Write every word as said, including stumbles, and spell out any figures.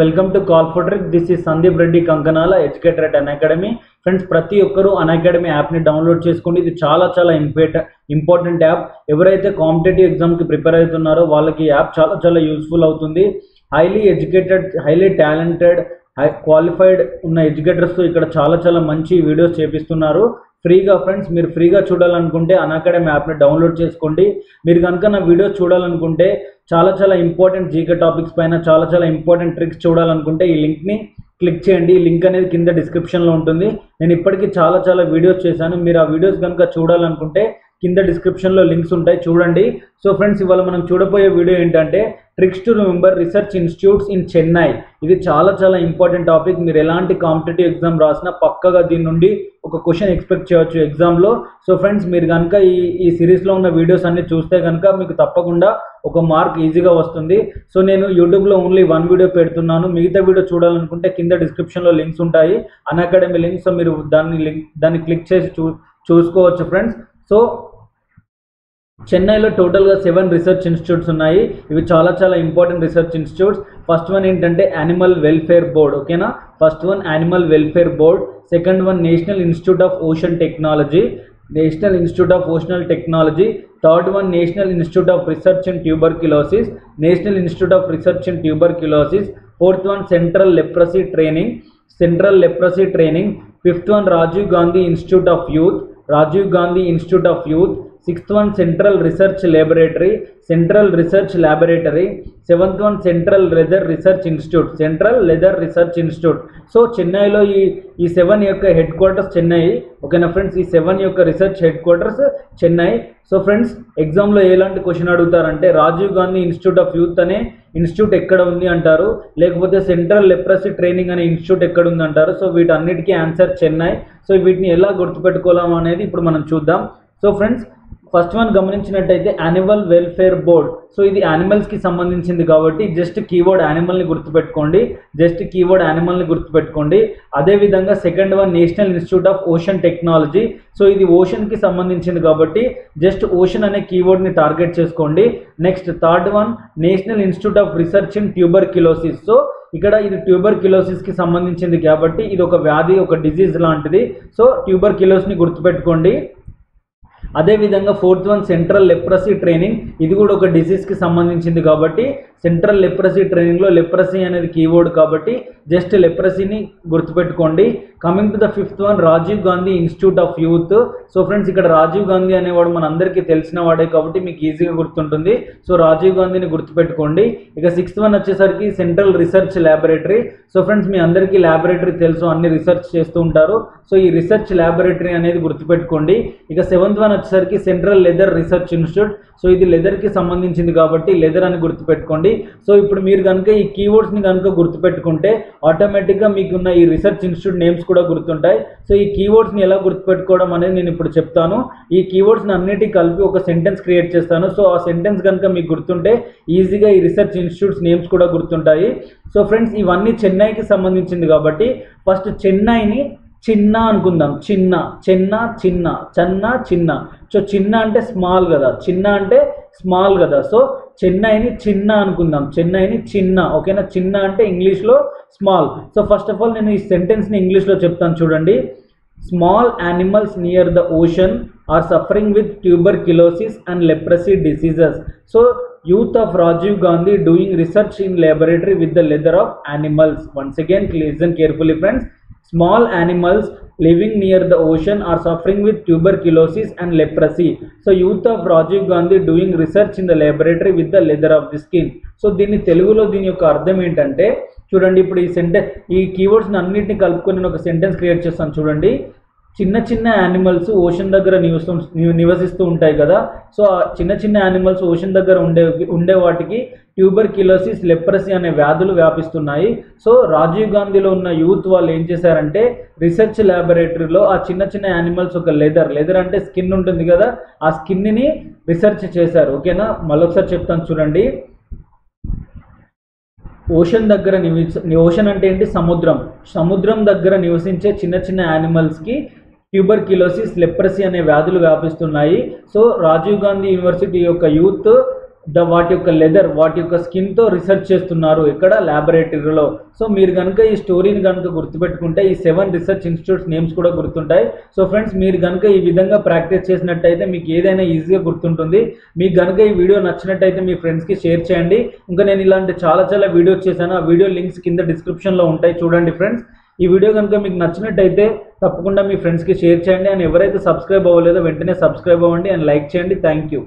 Welcome to call for trick. This is Sandeep Reddy Kankanala, educator at Unacademy. Friends, ప్రతి ఒక్కరూ అన్ academy యాప్ని download చేసుకోండి. ఇది చాలా చాలా ఇంపార్టెంట్ ఇంపార్టెంట్ యాప్. ఎవరైతే కాంపిటేటివ్ ఎగ్జామ్కి ప్రిపేర్ అవుతున్నారో వాళ్ళకి యాప్ చాలా చాలా యూస్ఫుల్ అవుతుంది. Highly educated, highly talented, high qualified ఉన్న ఎడ్యుకేటర్స్తో ఇక్కడ చాలా చాలా మంచి వీడియోస్ చేపిస్తున్నారు ఫ్రీగా. ఫ్రెండ్స్, మీరు ఫ్రీగా చూడాలనుకుంటే అన్ అకాడమీ యాప్ని డౌన్లోడ్ చేసుకోండి. మీరు కనుక నా వీడియోస్ చూడాలనుకుంటే, చాలా చాలా ఇంపార్టెంట్ జీకే టాపిక్స్ పైన చాలా చాలా ఇంపార్టెంట్ ట్రిక్స్ చూడాలనుకుంటే ఈ లింక్ని క్లిక్ చేయండి. ఈ లింక్ అనేది కింద డిస్క్రిప్షన్లో ఉంటుంది. నేను ఇప్పటికీ చాలా చాలా వీడియోస్ చేశాను. మీరు ఆ వీడియోస్ కనుక చూడాలనుకుంటే కింద డిస్క్రిప్షన్లో లింక్స్ ఉంటాయి, చూడండి. సో ఫ్రెండ్స్, ఇవాళ మనం చూడబోయే వీడియో ఏంటంటే tricks to remember research institutes in Chennai. ఇది చాలా చాలా ఇంపార్టెంట్ టాపిక్. మీరు ఎలాంటి కాంపిటేటివ్ ఎగ్జామ్ రాసినా పక్కగా దీని నుండి ఒక క్వశ్చన్ ఎక్స్పెక్ట్ చేయవచ్చు ఎగ్జామ్లో. సో ఫ్రెండ్స్, మీరు కనుక ఈ ఈ సిరీస్లో ఉన్న వీడియోస్ అన్ని చూస్తే కనుక మీకు తప్పకుండా ఒక మార్క్ ఈజీగా వస్తుంది. సో నేను యూట్యూబ్లో ఓన్లీ వన్ వీడియో పెడుతున్నాను. మిగతా వీడియో చూడాలనుకుంటే కింద డిస్క్రిప్షన్లో లింక్స్ ఉంటాయి, అన్ అకాడమీ లింక్స్. సో మీరు దాన్ని లింక్ దాన్ని క్లిక్ చేసి చూ చూసుకోవచ్చు ఫ్రెండ్స్. సో చెన్నైలో టోటల్గా సెవెన్ రీసెర్చ్ ఇన్స్టిట్యూట్స్ ఉన్నాయి. ఇవి చాలా చాలా important research institutes. First one ఏంటంటే యానిమల్ వెల్ఫేర్ బోర్డ్, ఓకేనా. First one animal welfare board, second one national institute of ocean technology, national institute of oceanal technology. Third one national institute of research in tuberculosis, national institute of research in tuberculosis. Fourth one central leprosy training, central leprosy training. Fifth one Rajiv Gandhi institute of youth, Rajiv Gandhi institute of youth. Sixth one central research laboratory, central research laboratory. Seventh one central leather research institute, central leather research institute. So చెన్నైలో ఈ ఈ seven యొక్క head quarters Chennai, ఓకేనా friends. ఈ seven యొక్క research headquarters Chennai. So friends, ఎగ్జామ్లో ఎలాంటి question అడుగుతారంటే Rajiv Gandhi institute of youth అనే ఇన్స్టిట్యూట్ ఎక్కడ ఉంది అంటారు, లేకపోతే సెంట్రల్ లెప్రసీ ట్రైనింగ్ అనే ఇన్స్టిట్యూట్ ఎక్కడ ఉంది అంటారు. సో వీటన్నిటికీ ఆన్సర్ చెన్నై. సో వీటిని ఎలా గుర్తుపెట్టుకోవాలం అనేది ఇప్పుడు మనం చూద్దాం. సో ఫ్రెండ్స్, ఫస్ట్ వన్ గమనించినట్టయితే యానిమల్ వెల్ఫేర్ బోర్డ్. సో ఇది యానిమల్స్కి సంబంధించింది కాబట్టి జస్ట్ కీవర్డ్ యానిమల్ని గుర్తుపెట్టుకోండి, జస్ట్ కీవర్డ్ యానిమల్ని గుర్తుపెట్టుకోండి. అదేవిధంగా second one national institute of ocean technology. So ఇది ఓషన్కి సంబంధించింది కాబట్టి జస్ట్ ఓషన్ అనే కీవర్డ్ని టార్గెట్ చేసుకోండి. Next third one national institute of research in tuberculosis. So ఇక్కడ ఇది ట్యూబర్క్యులోసిస్కి సంబంధించింది కాబట్టి ఇది ఒక వ్యాధి, ఒక డిజీజ్ లాంటిది. సో ట్యూబర్క్యులోస్ని గుర్తుపెట్టుకోండి. అదేవిధంగా fourth one central leprosy training. ఇది కూడా ఒక డిసీజ్కి సంబంధించింది కాబట్టి సెంట్రల్ లెప్రసీ ట్రైనింగ్లో లెప్రసీ అనేది కీవర్డ్ కాబట్టి జస్ట్ లెప్రసీని గుర్తుపెట్టుకోండి. Coming to the fifth one Rajiv Gandhi institute of youth. So friends, ఇక్కడ రాజీవ్ గాంధీ అనేవాడు మన అందరికీ తెలిసిన వాడే కాబట్టి మీకు ఈజీగా గుర్తుంటుంది. సో రాజీవ్ గాంధీని గుర్తుపెట్టుకోండి. ఇక సిక్స్త్ వన్ వచ్చేసరికి central research laboratory. So friends, మీ అందరికీ ల్యాబొరేటరీ తెలుసు, అన్ని రీసెర్చ్ చేస్తూ ఉంటారు. సో ఈ రీసెర్చ్ ల్యాబొరేటరీ అనేది గుర్తుపెట్టుకోండి. ఇక సెవెంత్ వన్ వచ్చేసరికి central leather research institute. So ఇది లెదర్కి సంబంధించింది కాబట్టి లెదర్ అని గుర్తుపెట్టుకోండి. సో ఇప్పుడు మీరు కనుక ఈ కీవర్డ్స్ని కనుక గుర్తుపెట్టుకుంటే ఆటోమేటిక్గా మీకున్న ఈ రీసెర్చ్ ఇన్స్టిట్యూట్ నేమ్స్ కూడా గుర్తుంటాయి. సో ఈ కీవర్డ్స్ని ఎలా గుర్తుపెట్టుకోవడం అనేది నేను ఇప్పుడు చెప్తాను. ఈ కీవర్డ్స్ని అన్నిటి కలిపి ఒక సెంటెన్స్ క్రియేట్ చేస్తాను. సో ఆ సెంటెన్స్ కనుక మీకు గుర్తుంటే ఈజీగా ఈ రీసెర్చ్ ఇన్స్టిట్యూట్స్ నేమ్స్ కూడా గుర్తుంటాయి. సో ఫ్రెండ్స్, ఇవన్నీ చెన్నైకి సంబంధించింది కాబట్టి ఫస్ట్ చెన్నైని చిన్న అనుకుందాం. చిన్న చిన్న చిన్న చిన్న చిన్న. సో చిన్న అంటే స్మాల్ కదా, చిన్న అంటే స్మాల్ కదా. సో చెన్నైని చిన్న అనుకుందాం, చెన్నైని చిన్న, ఓకేనా. చిన్న అంటే ఇంగ్లీష్లో small. So first of all నేను ఈ సెంటెన్స్ని ఇంగ్లీష్లో చెప్తాను, చూడండి. Small animals near the ocean are suffering with tuberculosis and leprosy diseases. So youth of Rajiv Gandhi doing research in laboratory with the leather of animals. Once again listen carefully friends. Small animals living near the ocean are suffering with tuberculosis and leprosy. So youth of Rajiv Gandhi doing research in the laboratory with the leather of the skin. So దీని తెలుగులో దీని యొక్క అర్థం ఏంటంటే, చూడండి ఇప్పుడు ఈ sentence, ఈ కీవర్డ్స్ని అన్నింటినీ కలుపుకొని నేను ఒక సెంటెన్స్ క్రియేట్ చేస్తాను, చూడండి. చిన్న చిన్న యానిమల్స్ ఓషన్ దగ్గర నివసం నివసిస్తూ ఉంటాయి కదా. సో ఆ చిన్న చిన్న యానిమల్స్ ఓషన్ దగ్గర ఉండే ఉండే వాటికి ట్యూబర్క్యులోసిస్, లెప్రసీ అనే వ్యాధులు వ్యాపిస్తున్నాయి. సో రాజీవ్ గాంధీలో ఉన్న యూత్ వాళ్ళు ఏం చేశారంటే రీసెర్చ్ ల్యాబొరేటరీలో ఆ చిన్న చిన్న యానిమల్స్ ఒక లెదర్, లెదర్ అంటే స్కిన్ ఉంటుంది కదా, ఆ స్కిన్ని రీసెర్చ్ చేశారు, ఓకేనా. మళ్ళొకసారి చెప్తాను చూడండి. ఓషన్ దగ్గర నివస ఓషన్ అంటే ఏంటి, సముద్రం. సముద్రం దగ్గర నివసించే చిన్న చిన్న యానిమల్స్కి ట్యూబర్క్యులోసిస్, లెప్రసీ అనే వ్యాధులు వ్యాపిస్తున్నాయి. సో రాజీవ్ గాంధీ యూనివర్సిటీ యొక్క యూత్ ద వాటి యొక్క లెదర్ వాటి యొక్క స్కిన్తో రీసెర్చ్ చేస్తున్నారు ఇక్కడ ల్యాబొరేటరీలో. సో మీరు కనుక ఈ స్టోరీని కనుక గుర్తుపెట్టుకుంటే ఈ సెవెన్ రీసెర్చ్ ఇన్స్టిట్యూట్స్ నేమ్స్ కూడా గుర్తుంటాయి. సో ఫ్రెండ్స్ మీరు కనుక ఈ విధంగా ప్రాక్టీస్ చేసినట్టయితే మీకు ఏదైనా ఈజీగా గుర్తుంటుంది. మీకు కనుక ఈ వీడియో నచ్చినట్టయితే మీ ఫ్రెండ్స్కి షేర్ చేయండి. ఇంకా నేను ఇలాంటి చాలా చాలా వీడియోస్ చేశాను, ఆ వీడియో లింక్స్ కింద డిస్క్రిప్షన్లో ఉంటాయి చూడండి ఫ్రెండ్స్. ఈ వీడియో కనుక మీకు నచ్చినట్టయితే తప్పకుండా మీ ఫ్రెండ్స్కి షేర్ చేయండి. అండ్ ఎవరైతే సబ్స్క్రైబ్ అవ్వలేదో వెంటనే సబ్స్క్రైబ్ అవ్వండి అండ్ లైక్ చేయండి. Thank you.